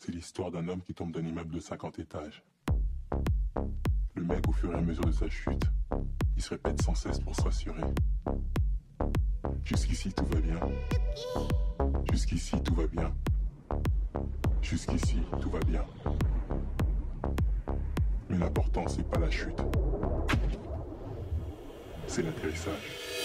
C'est l'histoire d'un homme qui tombe d'un immeuble de 50 étages. Le mec, au fur et à mesure de sa chute, il se répète sans cesse pour se rassurer. Jusqu'ici, tout va bien. Jusqu'ici, tout va bien. Jusqu'ici, tout va bien. Mais l'important, c'est pas la chute. C'est l'atterrissage.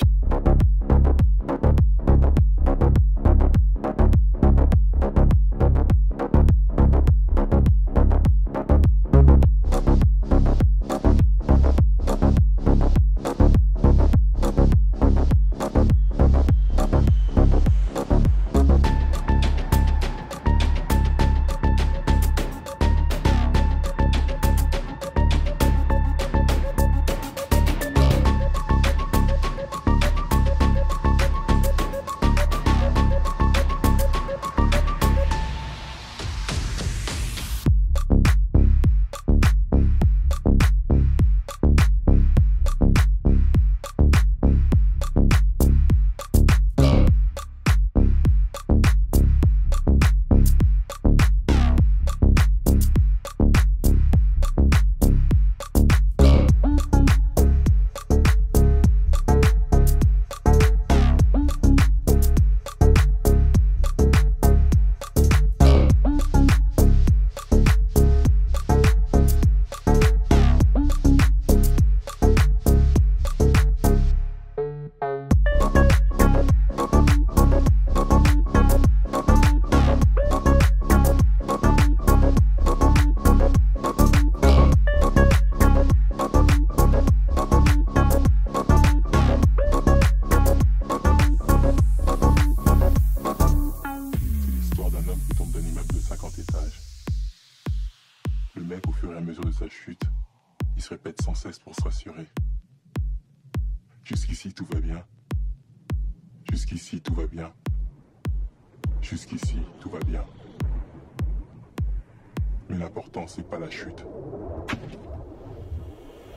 C'est pas la chute,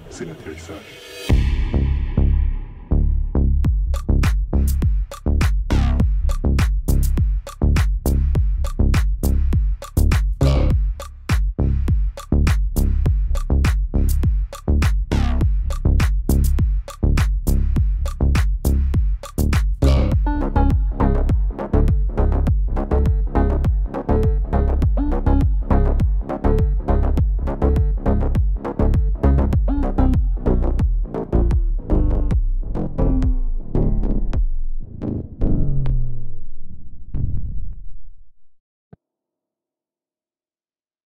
c'est l'atterrissage.